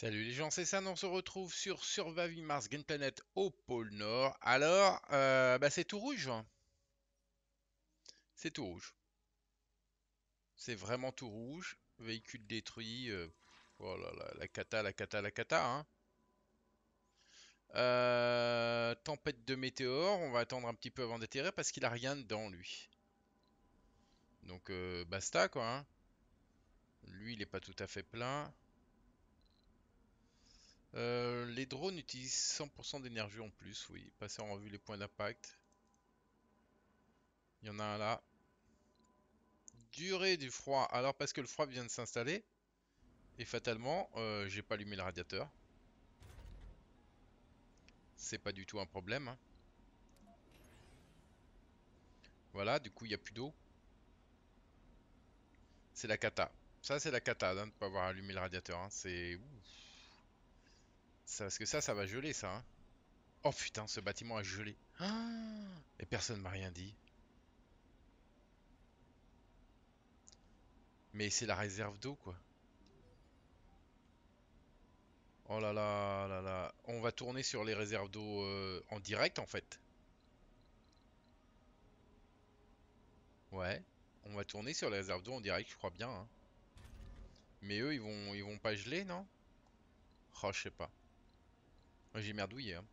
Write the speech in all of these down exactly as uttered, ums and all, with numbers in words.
Salut les gens, c'est San, on se retrouve sur Surviving Mars Green Planet au pôle Nord. Alors, euh, bah c'est tout rouge. C'est tout rouge. C'est vraiment tout rouge. Véhicule détruit. Euh, oh là là, la cata, la cata, la cata. Hein. Euh, tempête de météores. On va attendre un petit peu avant d'atterrir parce qu'il a rien dedans lui. Donc euh, basta quoi. Hein. Lui, il n'est pas tout à fait plein. Euh, les drones utilisent cent pour cent d'énergie en plus, oui. Passer en revue les points d'impact. Il y en a un là. Durée du froid. Alors parce que le froid vient de s'installer. Et fatalement, euh, j'ai pas allumé le radiateur. C'est pas du tout un problème. Hein. Voilà, du coup il n'y a plus d'eau. C'est la cata. Ça c'est la cata hein, de ne pas avoir allumé le radiateur. Hein. C'est... Parce que ça, ça va geler ça. Hein. Oh putain, ce bâtiment a gelé. Ah, et personne m'a rien dit. Mais c'est la réserve d'eau quoi. Oh là là là là. On va tourner sur les réserves d'eau euh, en direct en fait. Ouais. On va tourner sur les réserves d'eau en direct, je crois bien. Hein. Mais eux, ils vont, ils vont pas geler, non? Oh, je sais pas. J'ai merdouillé. Hein.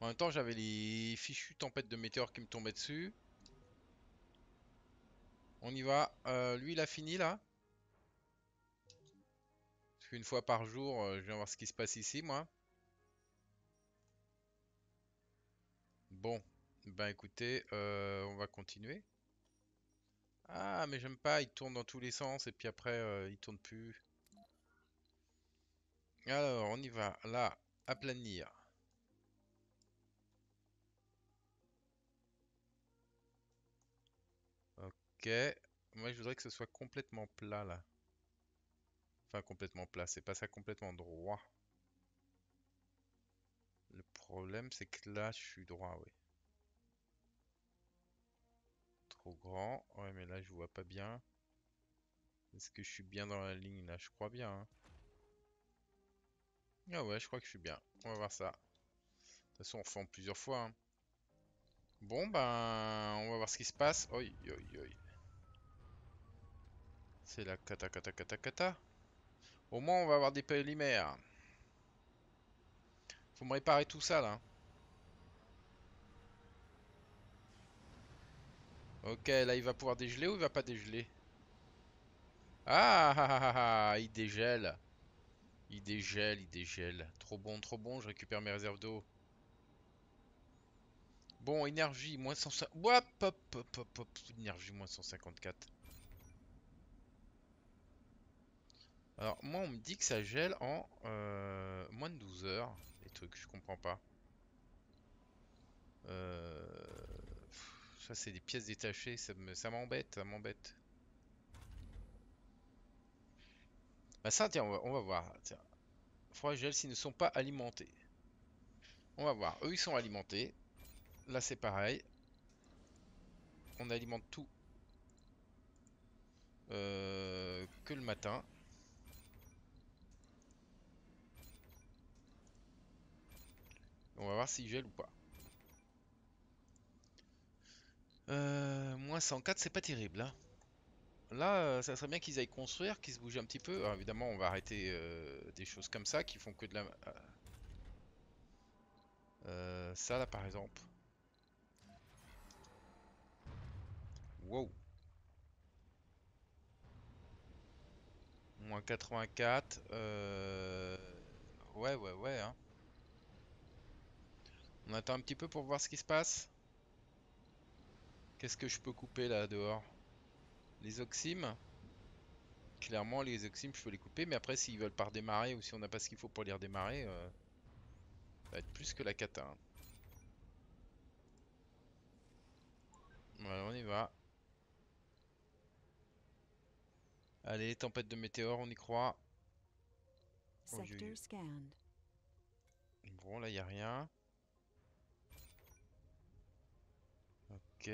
En même temps, j'avais les fichues tempêtes de météores qui me tombaient dessus. On y va. Euh, lui, il a fini là. Parce qu'une fois par jour, euh, je viens voir ce qui se passe ici, moi. Bon. Ben écoutez, euh, on va continuer. Ah, mais j'aime pas. Il tourne dans tous les sens et puis après, euh, il tourne plus. Alors, on y va. Là. Aplanir. Ok. Moi, je voudrais que ce soit complètement plat, là. Enfin, complètement plat. C'est pas ça, complètement droit. Le problème, c'est que là, je suis droit, oui. Trop grand. Ouais, mais là, je vois pas bien. Est-ce que je suis bien dans la ligne, là? Je crois bien, hein. Ah ouais, je crois que je suis bien. On va voir ça. De toute façon, on refait en plusieurs fois. Hein. Bon, ben, on va voir ce qui se passe. Oi, oi, oi. C'est la cata, cata, cata, cata. Au moins, on va avoir des polymères. Faut me réparer tout ça, là. Ok, là, il va pouvoir dégeler ou il va pas dégeler? Ah, ah, ah, ah, il dégèle. Il dégèle, il dégèle. Trop bon, trop bon, je récupère mes réserves d'eau. Bon, énergie, moins cent cinq... Hop, hop, hop, hop, hop. Énergie, moins cent cinquante-quatre. Alors, moi, on me dit que ça gèle en euh, moins de douze heures. Les trucs, je comprends pas. Euh... Ça, c'est des pièces détachées. Ça m'embête, ça m'embête. Bah ça, tiens, on va, on va voir. Tiens. Froid gel s'ils ne sont pas alimentés. On va voir. Eux, ils sont alimentés. Là, c'est pareil. On alimente tout. Euh, que le matin. On va voir s'ils gèlent ou pas. Euh, moins cent quatre, c'est pas terrible, hein. Là, ça serait bien qu'ils aillent construire, qu'ils se bougent un petit peu. Alors, évidemment, on va arrêter euh, des choses comme ça qui font que de la... Euh, ça, là, par exemple. Wow. Moins quatre-vingt-quatre. Euh... Ouais, ouais, ouais. Hein. On attend un petit peu pour voir ce qui se passe. Qu'est-ce que je peux couper là, dehors ? Les oximes, clairement les oximes je peux les couper, mais après s'ils veulent pas redémarrer ou si on n'a pas ce qu'il faut pour les redémarrer, euh, ça va être plus que la cata. Hein. Voilà, on y va. Allez, tempête de météores, on y croit. Oh, bon, là il n'y a rien. Ok.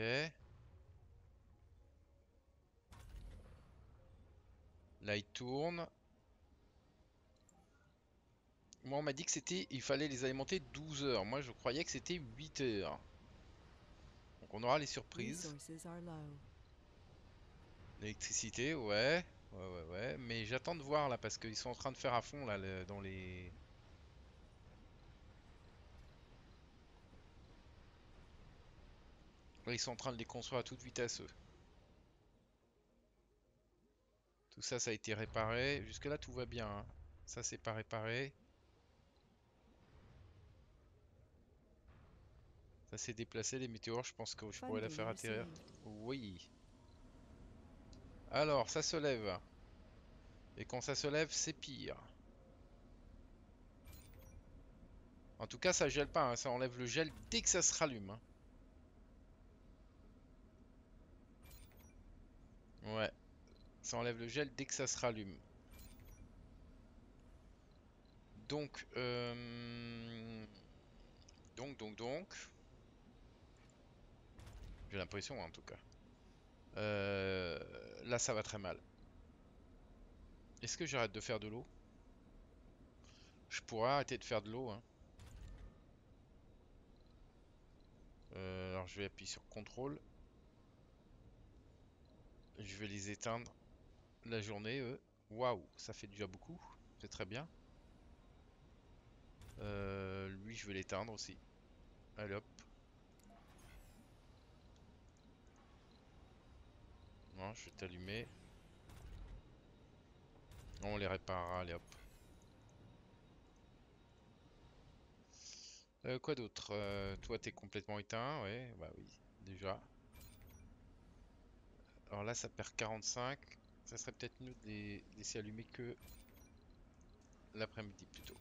Là il tourne. Moi on m'a dit que c'était, il fallait les alimenter douze heures. Moi je croyais que c'était huit heures. Donc on aura les surprises. L'électricité, ouais. Ouais, ouais, ouais. Mais j'attends de voir là parce qu'ils sont en train de faire à fond là le, dans les... Ils sont en train de les construire à toute vitesse. Tout ça, ça a été réparé. Jusque là, tout va bien. Hein. Ça, c'est pas réparé. Ça s'est déplacé, les météores. Je pense que je pourrais la faire atterrir. Oui. Alors, ça se lève. Et quand ça se lève, c'est pire. En tout cas, ça gèle pas. Hein. Ça enlève le gel dès que ça se rallume. Hein. Ouais, ça enlève le gel dès que ça se rallume. Donc, euh... donc, donc, donc... J'ai l'impression, hein, en tout cas. Euh... Là, ça va très mal. Est-ce que j'arrête de faire de l'eau? Je pourrais arrêter de faire de l'eau. Hein. Euh, alors, je vais appuyer sur contrôle. Je vais les éteindre la journée, eux. Waouh, ça fait déjà beaucoup. C'est très bien. Euh, lui, je vais l'éteindre aussi. Allez, hop. Non, je vais t'allumer. On les réparera, allez, hop. Euh, quoi d'autre? euh, Toi, t'es complètement éteint, ouais. Bah oui, déjà. Alors là ça perd quarante-cinq, ça serait peut-être mieux de les laisser allumer que l'après-midi plutôt.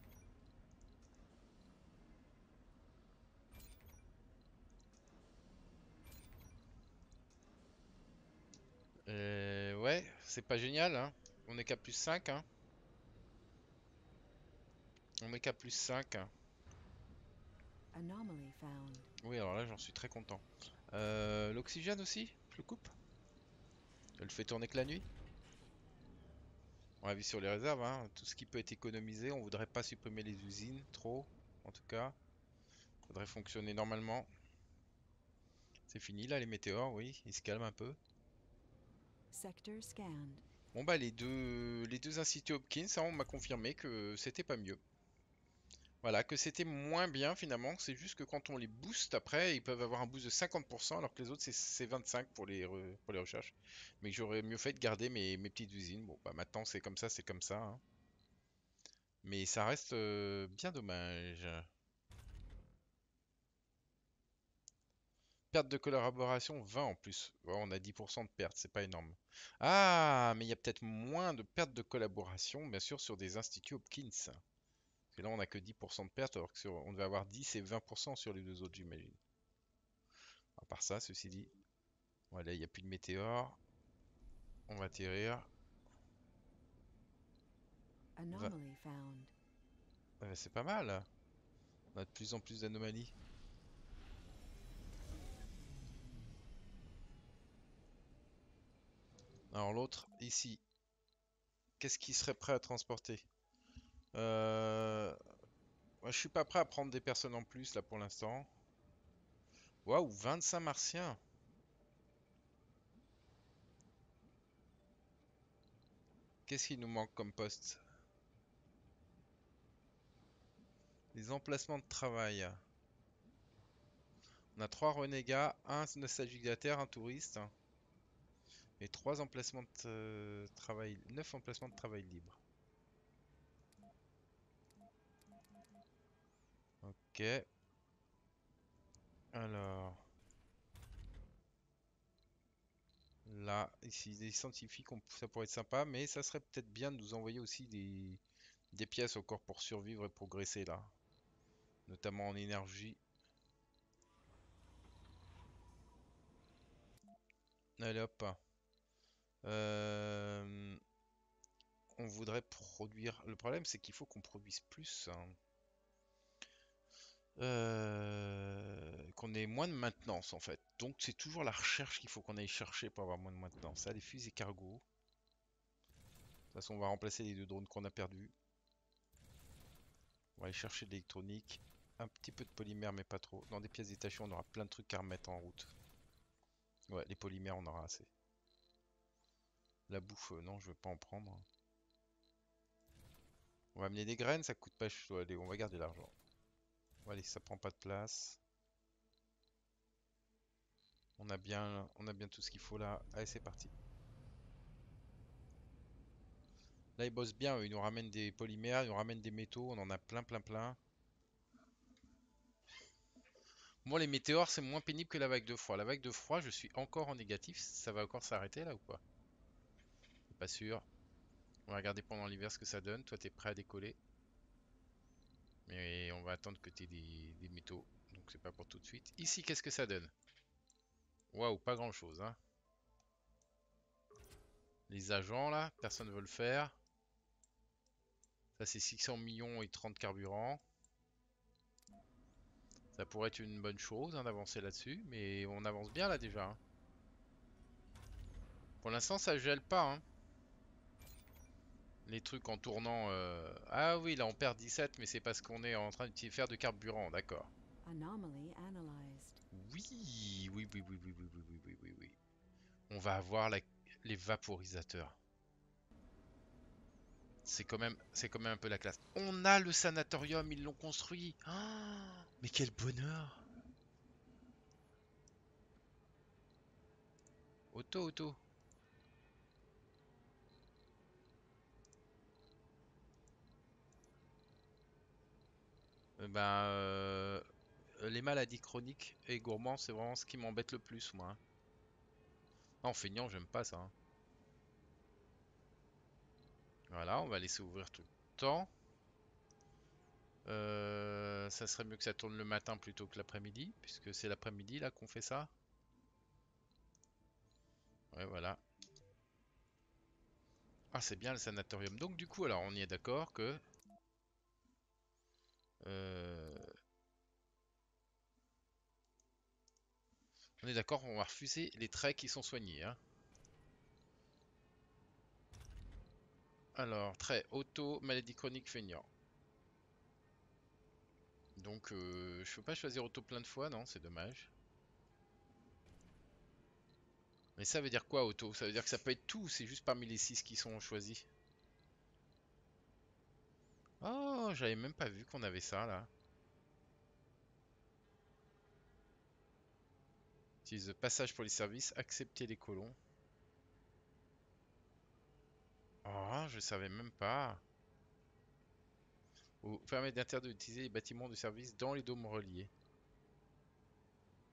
Euh, ouais, c'est pas génial, hein. On est qu'à plus cinq. Hein. On est qu'à plus cinq. Hein. Oui, alors là j'en suis très content. Euh, L'oxygène aussi, je le coupe. Elle le fait tourner que la nuit. On a vu sur les réserves, hein, tout ce qui peut être économisé. On voudrait pas supprimer les usines, trop, en tout cas. Il faudrait fonctionner normalement. C'est fini là, les météores, oui, ils se calment un peu. Bon bah les deux, les deux instituts Hopkins, hein, on m'a confirmé que c'était pas mieux. Voilà, que c'était moins bien finalement. C'est juste que quand on les booste après, ils peuvent avoir un boost de cinquante pour cent alors que les autres c'est vingt-cinq pour cent pour les, re, pour les recherches. Mais j'aurais mieux fait de garder mes, mes petites usines. Bon bah maintenant c'est comme ça, c'est comme ça. Hein. Mais ça reste euh, bien dommage. Perte de collaboration vingt en plus. Bon, on a dix pour cent de perte, c'est pas énorme. Ah, mais il y a peut-être moins de perte de collaboration bien sûr sur des instituts Hopkins. Et là on a que dix pour cent de perte alors que sur, on devait avoir dix et vingt pour cent sur les deux autres j'imagine. À part ça, ceci dit. Voilà, il n'y a plus de météores. On va atterrir. Va... Ah, c'est pas mal. On a de plus en plus d'anomalies. Alors l'autre, ici. Qu'est-ce qu'il serait prêt à transporter? Euh... Je suis pas prêt à prendre des personnes en plus là pour l'instant. Waouh, vingt-cinq martiens. Qu'est-ce qu'il nous manque comme poste? Les emplacements de travail. On a trois renégats, un sagittaire, un touriste. Et trois emplacements de travail, neuf emplacements de travail libres. Ok. Alors. Là, ici, des scientifiques, on, ça pourrait être sympa, mais ça serait peut-être bien de nous envoyer aussi des, des pièces au corps pour survivre et progresser là. Notamment en énergie. Allez hop. Euh, on voudrait produire. Le problème, c'est qu'il faut qu'on produise plus. Hein. Euh, qu'on ait moins de maintenance en fait. Donc c'est toujours la recherche qu'il faut qu'on aille chercher pour avoir moins de maintenance. Ça, les fusées cargo. De toute façon on va remplacer les deux drones qu'on a perdus. On va aller chercher de l'électronique, un petit peu de polymère mais pas trop. Dans des pièces détachées on aura plein de trucs à remettre en route. Ouais, les polymères on aura assez. La bouffe, euh, non je veux pas en prendre. On va amener des graines, ça coûte pas cher. Allez, on va garder l'argent. Allez, ça prend pas de place. On a bien, on a bien tout ce qu'il faut là. Allez, c'est parti. Là, ils bossent bien. Ils nous ramènent des polymères, ils nous ramènent des métaux. On en a plein, plein, plein. Moi, les météores, c'est moins pénible que la vague de froid. La vague de froid, je suis encore en négatif. Ça va encore s'arrêter là ou pas? Je suis pas sûr. On va regarder pendant l'hiver ce que ça donne. Toi, t'es prêt à décoller? Mais on va attendre que tu aies des, des métaux. Donc c'est pas pour tout de suite. Ici, qu'est-ce que ça donne? Waouh, pas grand-chose. Hein. Les agents, là, personne veut le faire. Ça, c'est six cents millions et trente carburants. Ça pourrait être une bonne chose hein, d'avancer là-dessus. Mais on avance bien, là, déjà. Hein. Pour l'instant, ça gèle pas. Hein. Les trucs en tournant... Euh... Ah oui, là on perd dix-sept, mais c'est parce qu'on est en train de faire de carburant, d'accord. Oui, oui, oui, oui, oui, oui, oui, oui, oui, oui. On va avoir la... les vaporisateurs. C'est quand même, c'est quand même un peu la classe. On a le sanatorium, ils l'ont construit. Oh, mais quel bonheur. Auto, auto. Ben, euh, les maladies chroniques et gourmands, c'est vraiment ce qui m'embête le plus, moi. Non, feignant, j'aime pas ça. Voilà, on va laisser ouvrir tout le temps. Euh, ça serait mieux que ça tourne le matin plutôt que l'après-midi, puisque c'est l'après-midi, là, qu'on fait ça. Ouais, voilà. Ah, c'est bien le sanatorium. Donc, du coup, alors, on y est d'accord que... Euh... On est d'accord, on va refuser les traits qui sont soignés. Hein. Alors, traits auto, maladie chronique, feignant. Donc, euh, je peux pas choisir auto plein de fois, non, c'est dommage. Mais ça veut dire quoi, auto? Ça veut dire que ça peut être tout, c'est juste parmi les six qui sont choisis. Oh, j'avais même pas vu qu'on avait ça, là. Utilise le passage pour les services, accepter les colons. Oh, je savais même pas. Ou permet d'interdire d'utiliser les bâtiments de service dans les dômes reliés.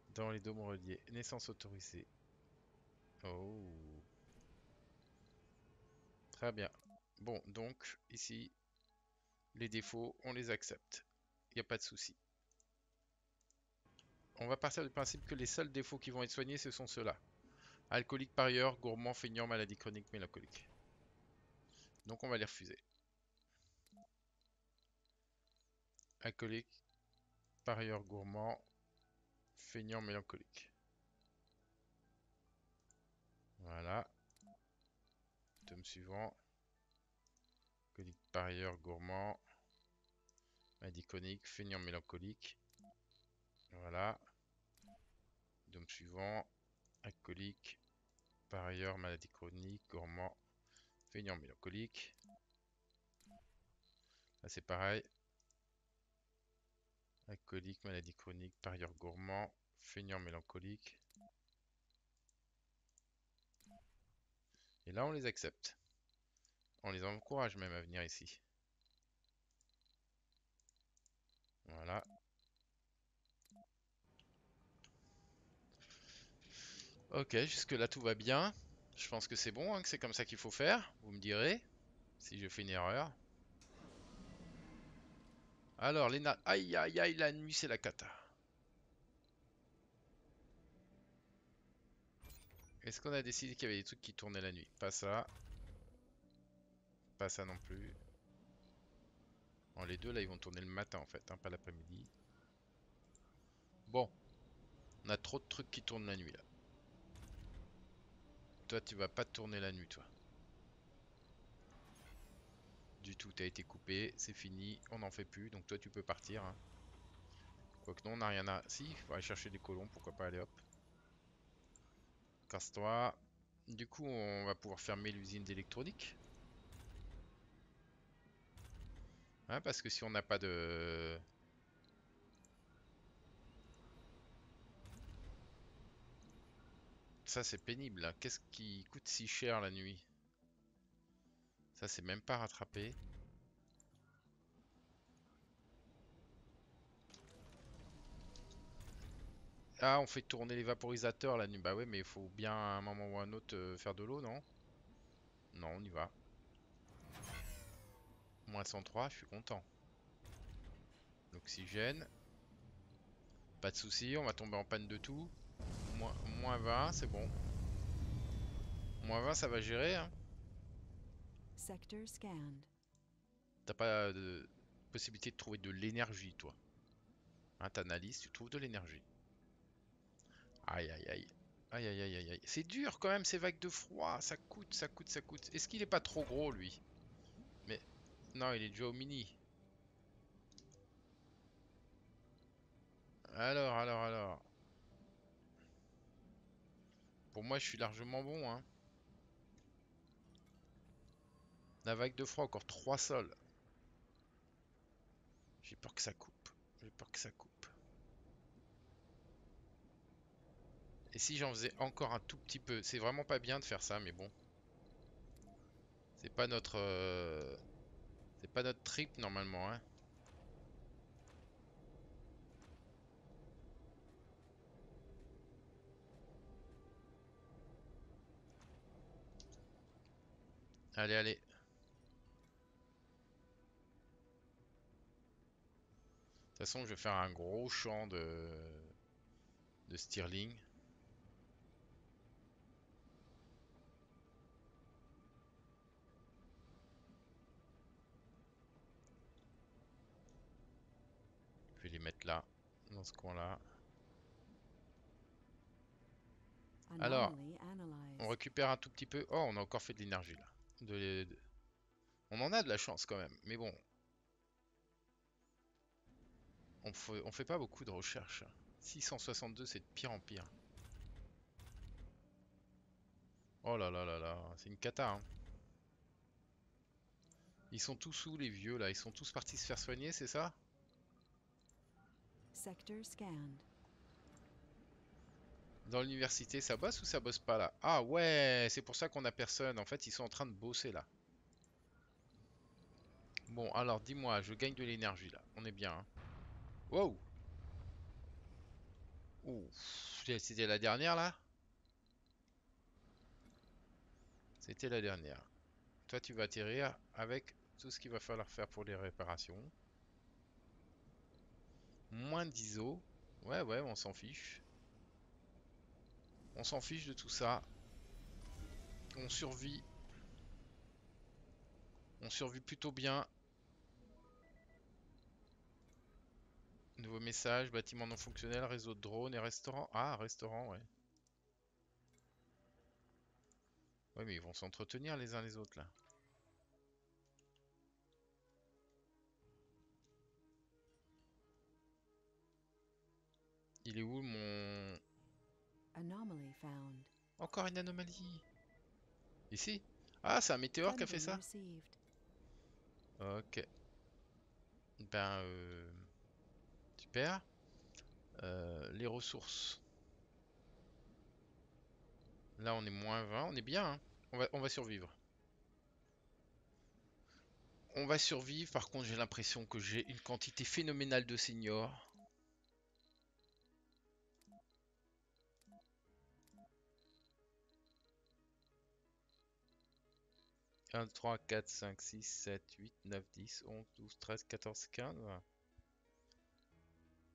Dans les dômes reliés. Naissance autorisée. Oh. Très bien. Bon, donc, ici... Les défauts, on les accepte. Il n'y a pas de souci. On va partir du principe que les seuls défauts qui vont être soignés, ce sont ceux-là. Alcoolique parieur, gourmand, feignant, maladie chronique, mélancolique. Donc on va les refuser. Alcoolique, parieur, gourmand, feignant, mélancolique. Voilà. Tome suivant. Alcoolique, parieur, gourmand. Maladie chronique, feignant, mélancolique. Voilà. Dôme suivant. Alcoolique, parieur, maladie chronique, gourmand, feignant, mélancolique. Là c'est pareil. Alcoolique, maladie chronique, parieur, gourmand, feignant, mélancolique. Et là on les accepte. On les encourage même à venir ici. Voilà. Ok, jusque là tout va bien. Je pense que c'est bon, hein, que c'est comme ça qu'il faut faire. Vous me direz si je fais une erreur. Alors, les na... Aïe, aïe, aïe, la nuit c'est la cata. Est-ce qu'on a décidé qu'il y avait des trucs qui tournaient la nuit? Pas ça. Pas ça non plus. Bon, les deux là ils vont tourner le matin en fait, hein, pas l'après-midi. Bon, on a trop de trucs qui tournent la nuit là. Toi tu vas pas tourner la nuit toi. du tout, t'as été coupé, c'est fini, on n'en fait plus, donc toi tu peux partir. Hein. Quoique non, on n'a rien à... Si, il faut aller chercher des colons, pourquoi pas, allez hop. Casse-toi. Du coup, on va pouvoir fermer l'usine d'électronique. Hein, parce que si on n'a pas de... Ça c'est pénible, qu'est-ce qui coûte si cher la nuit? Ça c'est même pas rattrapé. Ah, on fait tourner les vaporisateurs la nuit. Bah ouais, mais il faut bien à un moment ou à un autre euh, faire de l'eau, non? Non, on y va. Moins cent trois, je suis content. L'oxygène. Pas de souci, on va tomber en panne de tout. Moins vingt, c'est bon. Moins vingt, ça va gérer. Hein. T'as pas de possibilité de trouver de l'énergie, toi. Hein, t'analyses, tu trouves de l'énergie. Aïe, aïe, aïe. Aïe, aïe, aïe, aïe. C'est dur quand même, ces vagues de froid. Ça coûte, ça coûte, ça coûte. Est-ce qu'il est pas trop gros, lui? Mais non, il est déjà au mini. Alors, alors, alors. Pour moi, je suis largement bon. Hein. La vague de froid, encore trois sols. J'ai peur que ça coupe. J'ai peur que ça coupe. Et si j'en faisais encore un tout petit peu? C'est vraiment pas bien de faire ça, mais bon. C'est pas notre... Euh... C'est pas notre trip, normalement. Hein. Allez, allez. De toute façon, je vais faire un gros champ de, de stirling. Je vais les mettre là, dans ce coin-là. Alors, on récupère un tout petit peu. Oh, on a encore fait de l'énergie là. De les... de... On en a de la chance quand même, mais bon, on fait, on fait pas beaucoup de recherche. Six cent soixante-deux, c'est de pire en pire. Oh là là là là, c'est une cata hein. Ils sont tous où les vieux là? Ils sont tous partis se faire soigner, c'est ça? Dans l'université, ça bosse ou ça bosse pas là? Ah ouais, c'est pour ça qu'on a personne. En fait, ils sont en train de bosser là. Bon, alors dis-moi, je gagne de l'énergie là. On est bien. Hein. Wow. Ouf, c'était la dernière là? C'était la dernière. Toi, tu vas atterrir avec tout ce qu'il va falloir faire pour les réparations. Moins dix eaux. Ouais, ouais, on s'en fiche. On s'en fiche de tout ça. On survit. On survit plutôt bien. Nouveau message, bâtiment non fonctionnel, réseau de drones et restaurant. Ah, restaurant, ouais. Ouais, mais ils vont s'entretenir les uns les autres, là. Il est où, mon... Encore une anomalie. Ici? Ah, c'est un météore qui a fait ça. Ok. Ben, euh... super. Euh, les ressources. Là, on est moins vingt. On est bien. Hein. On va, on va survivre. On va survivre. Par contre, j'ai l'impression que j'ai une quantité phénoménale de seniors. un, deux, trois, quatre, cinq, six, sept, huit, neuf, dix, onze, douze, treize, quatorze, quinze.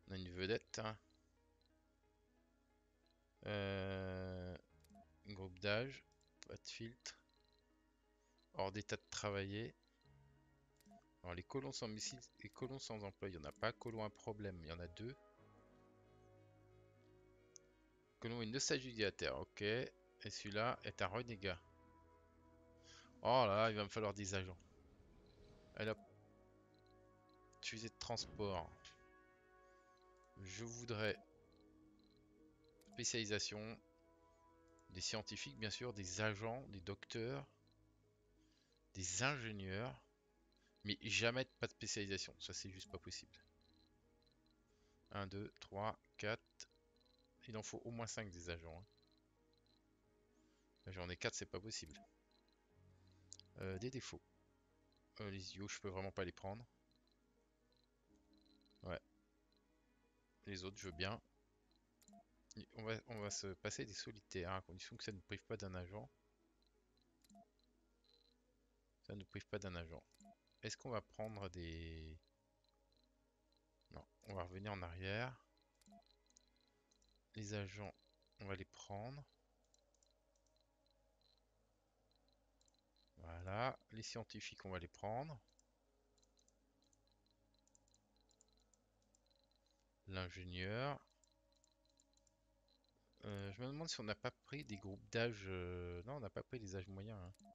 On a une vedette. Hein. Euh, groupe d'âge. Pas de filtre. Hors d'état de travailler. Alors les colons sans missiles et colons sans emploi. Il n'y en a pas. Colons à problème. Il y en a deux. Colons et nostalgidiataire. Ok. Et celui-là est un renégat. Oh là là, il va me falloir des agents. Elle a utilisé de transport. Je voudrais spécialisation. Des scientifiques, bien sûr, des agents, des docteurs, des ingénieurs. Mais jamais pas de spécialisation. Ça, c'est juste pas possible. un, deux, trois, quatre. Il en faut au moins cinq des agents. Hein. Là, j'en ai quatre, c'est pas possible. Euh, des défauts. Euh, les I O, je peux vraiment pas les prendre. Ouais. Les autres, je veux bien. On va, on va se passer des solitaires, à condition que ça ne nous prive pas d'un agent. Ça ne nous prive pas d'un agent. Est-ce qu'on va prendre des... Non, on va revenir en arrière. Les agents, on va les prendre. Voilà, les scientifiques, on va les prendre. L'ingénieur. Euh, je me demande si on n'a pas pris des groupes d'âge... Euh... Non, on n'a pas pris les âges moyens. Hein.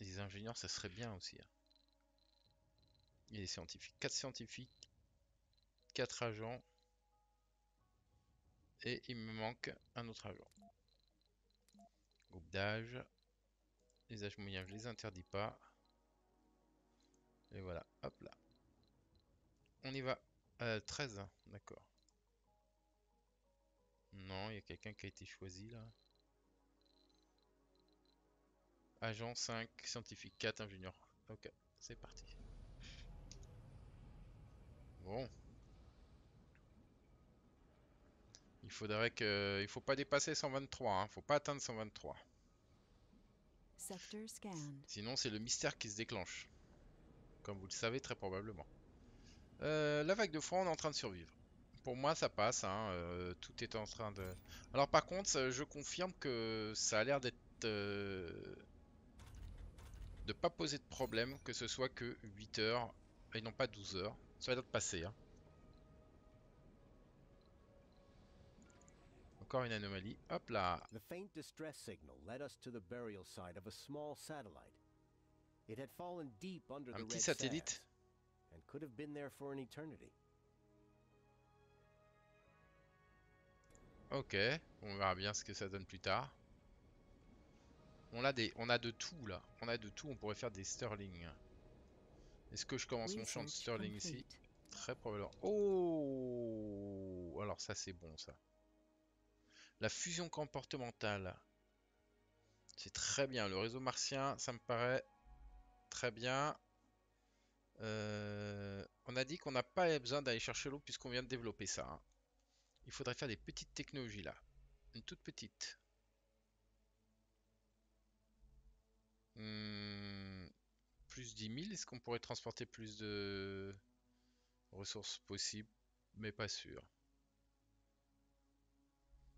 Les ingénieurs, ça serait bien aussi. Hein. Et les scientifiques. quatre scientifiques, quatre agents. Et il me manque un autre agent. Groupe d'âge. Les âges moyens, je les interdis pas. Et voilà, hop là. On y va. Euh, treize, hein. D'accord. Non, il y a quelqu'un qui a été choisi là. Agent cinq, scientifique quatre, ingénieur. Ok, c'est parti. Bon. Il faudrait que... Il faut pas dépasser cent vingt-trois, hein. Faut pas atteindre cent vingt-trois. Sinon c'est le mystère qui se déclenche. Comme vous le savez très probablement. Euh, la vague de froid, on est en train de survivre. Pour moi ça passe, hein. euh, tout est en train de... Alors par contre je confirme que ça a l'air d'être... Euh, de pas poser de problème, que ce soit que huit heures et non pas douze heures. Ça a l'air de passer. Hein. Encore une anomalie. Hop là. The faint distress signal led us to the burial site of a small satellite. It had fallen deep under the red satellite and could have been there for an eternity. Ok, on verra bien ce que ça donne plus tard. On a, des, on a de tout là, on a de tout, on pourrait faire des Sterling. Est-ce que je commence oui, mon champ de Sterling ici? Très probablement. Oh! Alors ça c'est bon ça. La fusion comportementale. C'est très bien, le réseau martien ça me paraît très bien. Euh, on a dit qu'on n'a pas besoin d'aller chercher l'eau puisqu'on vient de développer ça. Hein. Il faudrait faire des petites technologies là. Une toute petite. Hum, plus dix mille, est-ce qu'on pourrait transporter plus de ressources possibles? Mais pas sûr.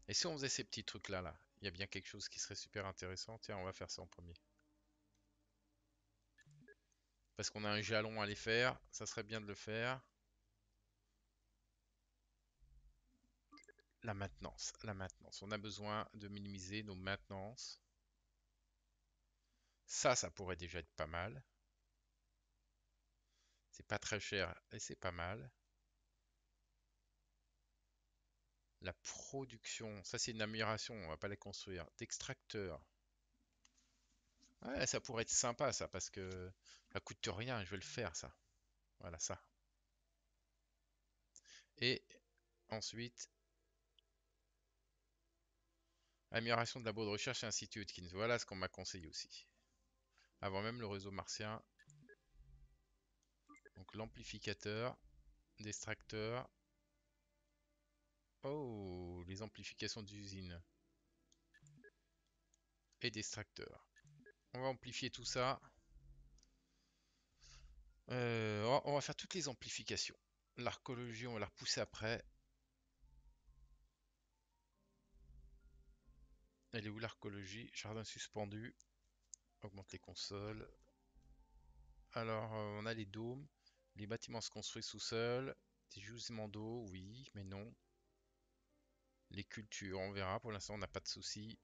Et si on faisait ces petits trucs là, là, il y a bien quelque chose qui serait super intéressant. Tiens, on va faire ça en premier. Parce qu'on a un jalon à les faire, ça serait bien de le faire. La maintenance, la maintenance. On a besoin de minimiser nos maintenances. Ça, ça pourrait déjà être pas mal. C'est pas très cher et c'est pas mal. La production, ça c'est une amélioration, on va pas la construire. D'extracteur. Ouais, ça pourrait être sympa ça, parce que ça coûte rien, je vais le faire ça. Voilà ça. Et ensuite... Amélioration de labo de recherche et institut Hopkins. Voilà ce qu'on m'a conseillé aussi. Avant même le réseau martien. Donc l'amplificateur, distracteur. Oh, les amplifications d'usine. Et distracteur. On va amplifier tout ça. Euh, on, va, on va faire toutes les amplifications. L'archéologie, on va la repousser après. Elle est où l'archéologie? Jardin suspendu. Augmente les consoles. Alors, on a les dômes. Les bâtiments se construisent sous-sol. Des gisements d'eau, oui, mais non. Les cultures, on verra. Pour l'instant, on n'a pas de soucis.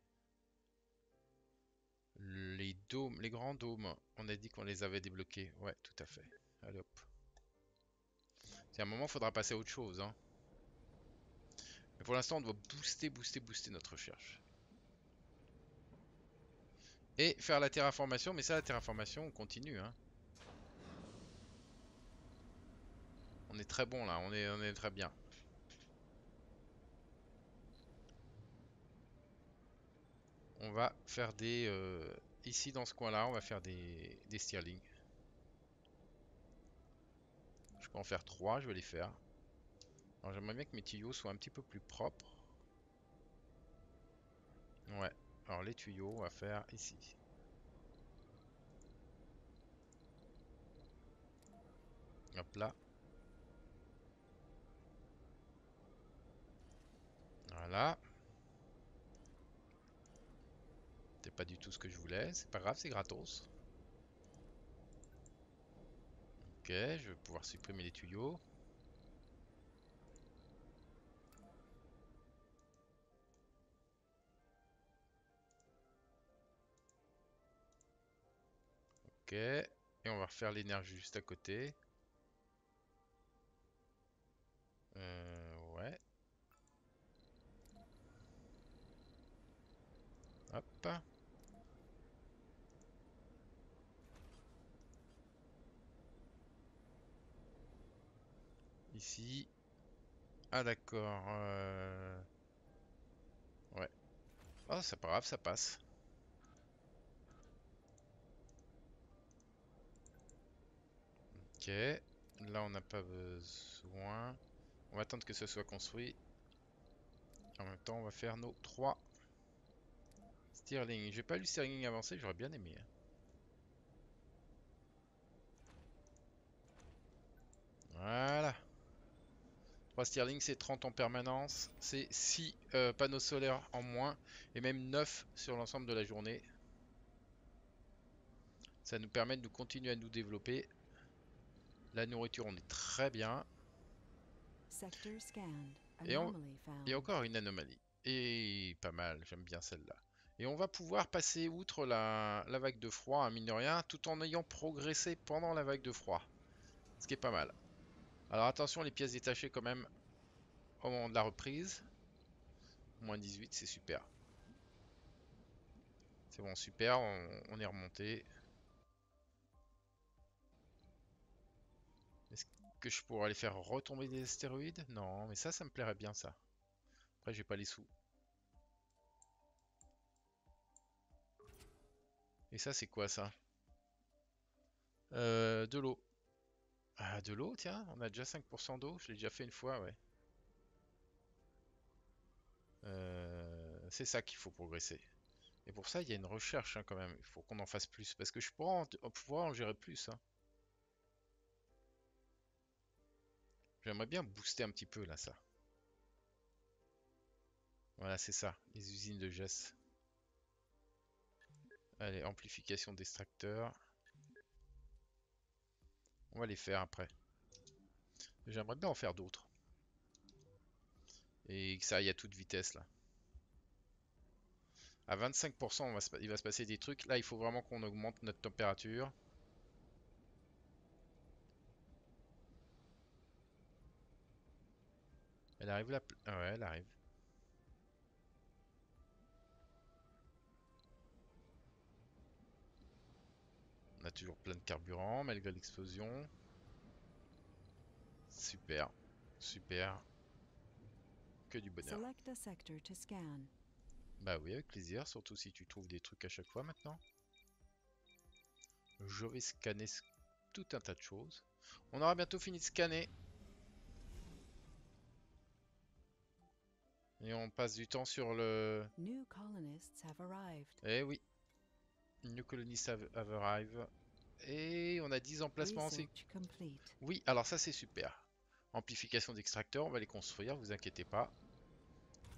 Les dômes, les grands dômes, on a dit qu'on les avait débloqués. Ouais, tout à fait. Allez hop. C'est un moment, il faudra passer à autre chose. Hein. Mais pour l'instant, on doit booster, booster, booster notre recherche. Et faire la terraformation, mais ça, la terraformation, on continue. Hein. On est très bon là, on est, on est très bien. On va faire des... Euh, ici, dans ce coin-là, on va faire des, des stirlings. Je peux en faire trois, je vais les faire. Alors, j'aimerais bien que mes tuyaux soient un petit peu plus propres. Ouais. Alors, les tuyaux, on va faire ici. Hop là. Voilà. Pas du tout ce que je voulais, c'est pas grave, c'est gratos. Ok, je vais pouvoir supprimer les tuyaux. Ok, et on va refaire l'énergie juste à côté. Euh, ouais. Hop. Ici. Ah d'accord. Euh... Ouais. Oh c'est pas grave, ça passe. Ok. Là on n'a pas besoin. On va attendre que ce soit construit. En même temps on va faire nos trois stirlings. J'ai pas lu stirling avancé, j'aurais bien aimé. Voilà. trois stirlings, c'est trente en permanence, c'est six euh, panneaux solaires en moins, et même neuf sur l'ensemble de la journée. Ça nous permet de continuer à nous développer. La nourriture, on est très bien. Et, on... et encore une anomalie. Et pas mal, j'aime bien celle-là. Et on va pouvoir passer outre la, la vague de froid, hein, mine de rien, tout en ayant progressé pendant la vague de froid. Ce qui est pas mal. Alors attention les pièces détachées quand même au moment de la reprise. Moins dix-huit, c'est super. C'est bon, super, on, on est remonté. Est-ce que je pourrais les faire retomber des astéroïdes? Non, mais ça, ça me plairait bien ça. Après, j'ai pas les sous. Et ça, c'est quoi ça? euh, De l'eau. Ah, de l'eau, tiens, on a déjà cinq pour cent d'eau, je l'ai déjà fait une fois, ouais. Euh, c'est ça qu'il faut progresser. Et pour ça, il y a une recherche hein, quand même, il faut qu'on en fasse plus, parce que je pourrais en, pouvoir en gérer plus. Hein. J'aimerais bien booster un petit peu là, ça. Voilà, c'est ça, les usines de geste. Allez, amplification d'extracteur. On va les faire après. J'aimerais bien en faire d'autres. Et que ça aille à toute vitesse là. À vingt-cinq pour cent on va se, il va se passer des trucs. Là il faut vraiment qu'on augmente notre température. Elle arrive là. Ah ouais elle arrive. On a toujours plein de carburant malgré l'explosion. Super, super. Que du bonheur. Bah oui, avec plaisir, surtout si tu trouves des trucs à chaque fois maintenant. Je vais scanner tout un tas de choses. On aura bientôt fini de scanner. Et on passe du temps sur le... Eh oui. New colonists have, have arrived. Et on a dix emplacements. Oui, alors ça c'est super. Amplification d'extracteurs, on va les construire, vous inquiétez pas.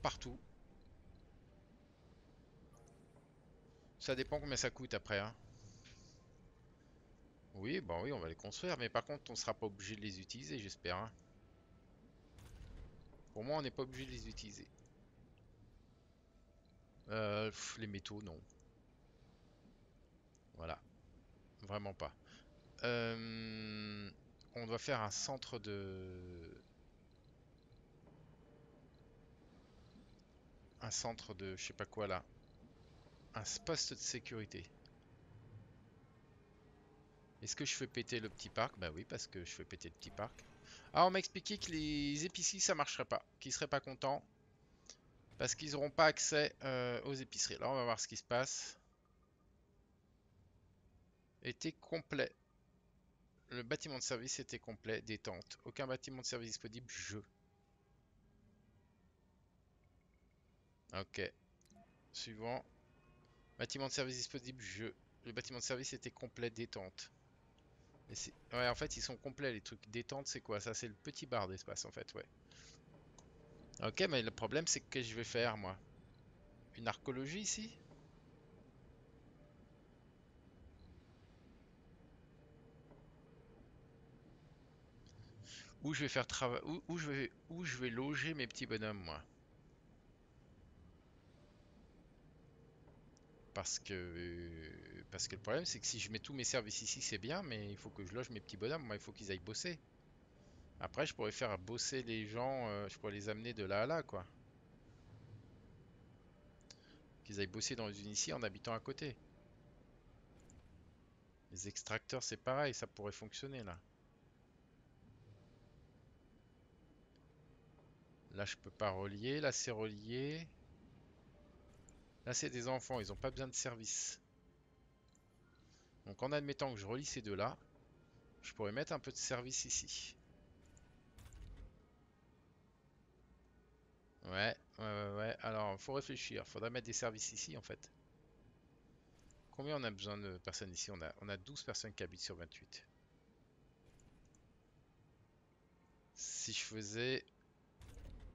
Partout. Ça dépend combien ça coûte après. Hein. Oui, bon oui, on va les construire, mais par contre on sera pas obligé de les utiliser, j'espère. Hein. Pour moi, on n'est pas obligé de les utiliser. Euh, pff, les métaux, non. Voilà. Vraiment pas. Euh, on doit faire un centre de... Un centre de... Je sais pas quoi là. Un poste de sécurité. Est-ce que je fais péter le petit parc? Bah oui, parce que je fais péter le petit parc. Ah, on m'a expliqué que les épiceries, ça marcherait pas. Qu'ils seraient pas contents. Parce qu'ils n'auront pas accès euh, aux épiceries. Là, on va voir ce qui se passe. Était complet. Le bâtiment de service était complet. Détente. Aucun bâtiment de service disponible. Jeu. Ok. Suivant. Bâtiment de service disponible. Jeu. Le bâtiment de service était complet. Détente. Et ouais, en fait, ils sont complets les trucs. Détente, c'est quoi ça? C'est le petit bar d'espace, en fait, ouais. Ok, mais le problème, c'est que je vais faire, moi. Une archéologie, ici? Où je vais faire travail... Où, où, je vais... où je vais loger mes petits bonhommes, moi. Parce que... Parce que le problème, c'est que si je mets tous mes services ici, c'est bien, mais il faut que je loge mes petits bonhommes. Moi, il faut qu'ils aillent bosser. Après, je pourrais faire bosser les gens, euh, je pourrais les amener de là à là, quoi. Qu'ils aillent bosser dans les unici en habitant à côté. Les extracteurs, c'est pareil, ça pourrait fonctionner, là. Là, je peux pas relier, là, c'est relié. Là, c'est des enfants, ils ont pas besoin de service. Donc, en admettant que je relie ces deux-là, je pourrais mettre un peu de service ici. Ouais, ouais, ouais, ouais. Alors, faut réfléchir. Faudrait mettre des services ici, en fait. Combien on a besoin de personnes ici? On a, on a douze personnes qui habitent sur vingt-huit. Si je faisais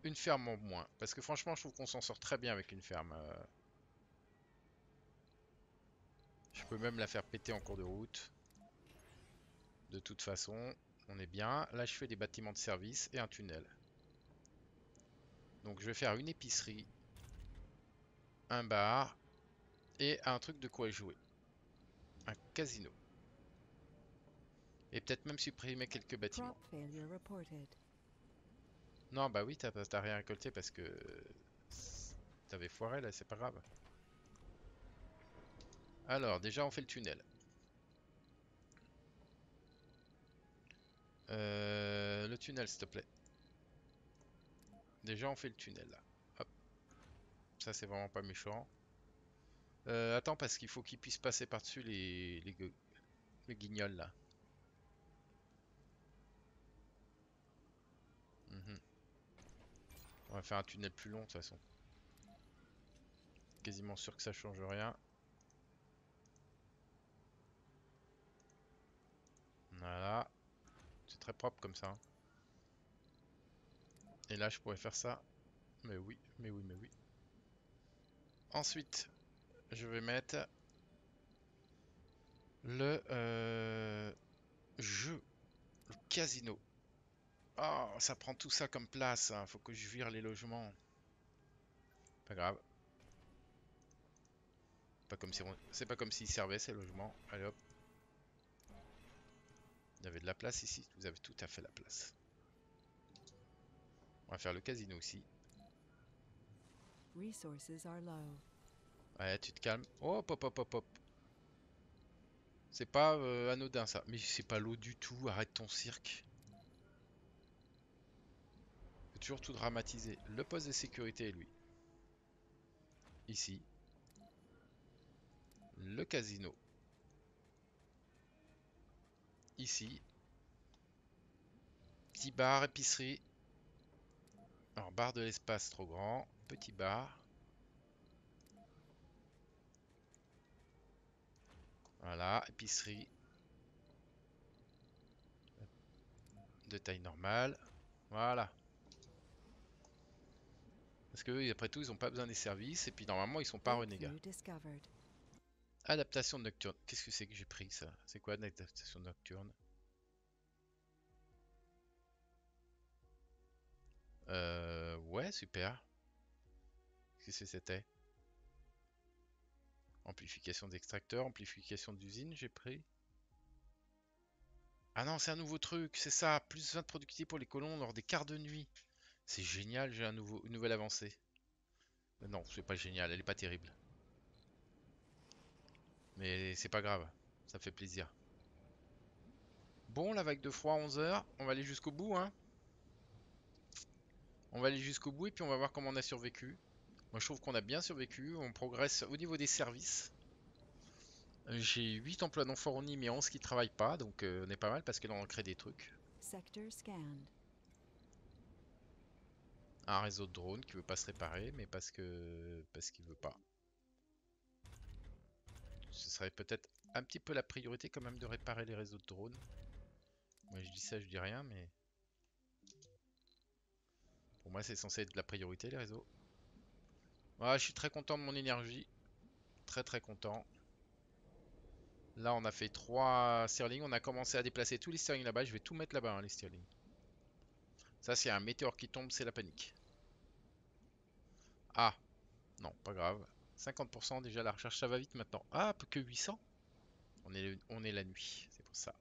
une ferme en moins. Parce que franchement, je trouve qu'on s'en sort très bien avec une ferme. Je peux même la faire péter en cours de route. De toute façon, on est bien. Là, je fais des bâtiments de service et un tunnel. Donc je vais faire une épicerie, un bar et un truc de quoi jouer. Un casino. Et peut-être même supprimer quelques bâtiments. Non bah oui, t'as rien récolté parce que t'avais foiré là, c'est pas grave. Alors déjà on fait le tunnel. Euh, le tunnel s'il te plaît. Déjà on fait le tunnel là. Hop. Ça c'est vraiment pas méchant. Euh, attends parce qu'il faut qu'ils puissent passer par dessus les, les, les guignols là. Mmh. On va faire un tunnel plus long de toute façon. Quasiment sûr que ça change rien. Voilà. C'est très propre comme ça. Hein. Et là je pourrais faire ça. Mais oui, mais oui, mais oui. Ensuite, je vais mettre le euh, jeu, le casino. Oh, ça prend tout ça comme place. Hein. Faut que je vire les logements. Pas grave. Pas comme si on... C'est pas comme s'ils servaient ces logements. Allez hop. Vous avez de la place ici. Vous avez tout à fait la place. On va faire le casino aussi. Ouais, tu te calmes. Oh, pop, pop, pop, pop. C'est pas euh, anodin ça. Mais c'est pas l'eau du tout. Arrête ton cirque. Faut toujours tout dramatiser. Le poste de sécurité, lui. Ici. Le casino. Ici. Petit bar, épicerie. Alors, barre de l'espace trop grand, petit bar. Voilà, épicerie de taille normale. Voilà. Parce que après tout, ils n'ont pas besoin des services et puis normalement, ils sont pas renégats. Adaptation nocturne. Qu'est-ce que c'est que j'ai pris ça? C'est quoi une adaptation nocturne? Euh... Ouais, super. Qu'est-ce que c'était? Amplification d'extracteur, amplification d'usine, j'ai pris. Ah non, c'est un nouveau truc, c'est ça. Plus vingt de productivité pour les colons lors des quarts de nuit. C'est génial, j'ai un nouveau, une nouvelle avancée. Non, c'est pas génial, elle est pas terrible. Mais c'est pas grave, ça fait plaisir. Bon, la vague de froid à onze heures, on va aller jusqu'au bout, hein. On va aller jusqu'au bout et puis on va voir comment on a survécu. Moi je trouve qu'on a bien survécu, on progresse au niveau des services. J'ai huit emplois non fournis mais onze qui travaillent pas, donc euh, on est pas mal parce que là on crée des trucs. Un réseau de drones qui veut pas se réparer mais parce que parce qu'il veut pas. Ce serait peut-être un petit peu la priorité quand même de réparer les réseaux de drones. Moi je dis ça, je dis rien, mais pour moi c'est censé être la priorité les réseaux. Voilà, je suis très content de mon énergie. Très très content. Là on a fait trois sterling. On a commencé à déplacer tous les sterling là-bas. Je vais tout mettre là-bas hein, les sterling. Ça c'est un météore qui tombe, c'est la panique. Ah non, pas grave. cinquante pour cent déjà la recherche, ça va vite maintenant. Ah, plus que huit cents. On est, on est la nuit, c'est pour ça.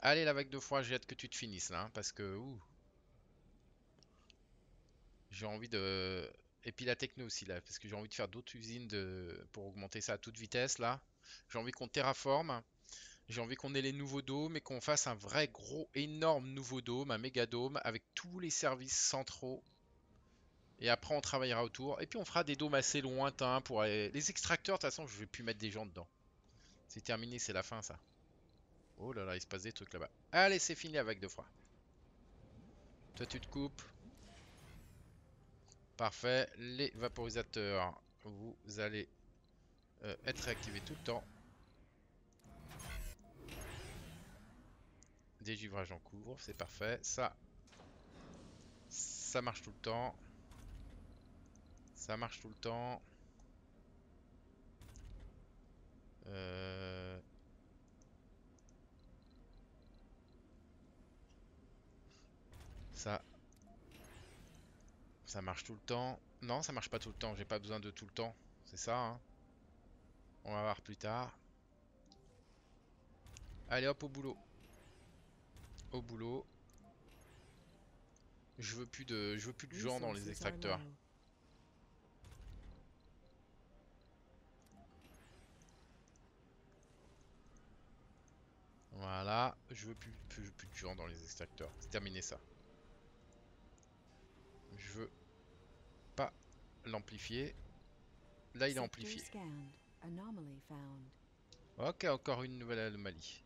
Allez la vague de froid, j'ai hâte que tu te finisses là hein, parce que... Ouh. J'ai envie de... Et puis la techno aussi là, parce que j'ai envie de faire d'autres usines de... pour augmenter ça à toute vitesse là. J'ai envie qu'on terraforme. J'ai envie qu'on ait les nouveaux dômes et qu'on fasse un vrai gros énorme nouveau dôme, un méga dôme avec tous les services centraux. Et après on travaillera autour. Et puis on fera des dômes assez lointains pour aller... Les extracteurs de toute façon je vais plus mettre des gens dedans. C'est terminé, c'est la fin ça. Oh là là, il se passe des trucs là-bas. Allez c'est fini la vague de froid. Toi tu te coupes. Parfait, les vaporisateurs, vous allez euh, être réactivés tout le temps. Dégivrage en cours, c'est parfait. Ça, ça marche tout le temps. Ça marche tout le temps. Euh... Ça... Ça marche tout le temps. Non, ça marche pas tout le temps. J'ai pas besoin de tout le temps. C'est ça, hein. On va voir plus tard. Allez, hop, au boulot. Au boulot. Je veux plus de, je veux plus de gens dans les extracteurs. Voilà. Je veux plus, plus, plus de gens dans les extracteurs. C'est terminé ça. Je veux pas l'amplifier. Là il est amplifié. Ok, encore une nouvelle anomalie.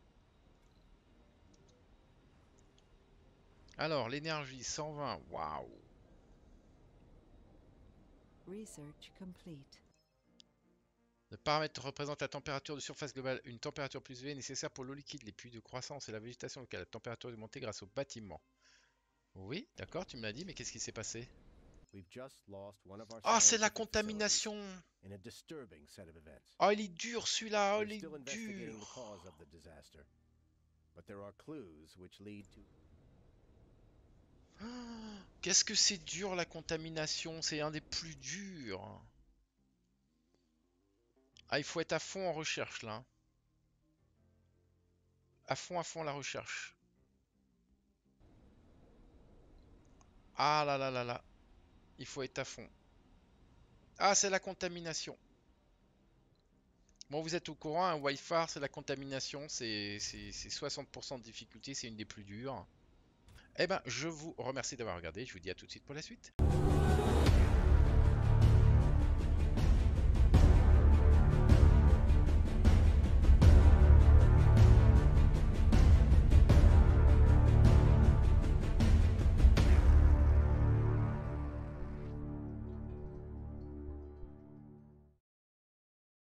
Alors l'énergie cent vingt. Waouh. Le paramètre représente la température de surface globale. Une température plus élevée est nécessaire pour l'eau liquide, les puits de croissance et la végétation locale. La température est augmentée grâce au bâtiment. Oui, d'accord, tu me l'as dit, mais qu'est-ce qui s'est passé? Oh, c'est la contamination! Oh, il est dur celui-là! Oh, il est dur! Oh, qu'est-ce que c'est dur la contamination? C'est un des plus durs! Ah, il faut être à fond en recherche là. À fond, à fond la recherche. Ah là là là là. Il faut être à fond. Ah, c'est la contamination. Bon, vous êtes au courant, un hein, Wi-Fi, c'est la contamination. C'est soixante pour cent de difficulté, c'est une des plus dures. Eh ben, je vous remercie d'avoir regardé. Je vous dis à tout de suite pour la suite.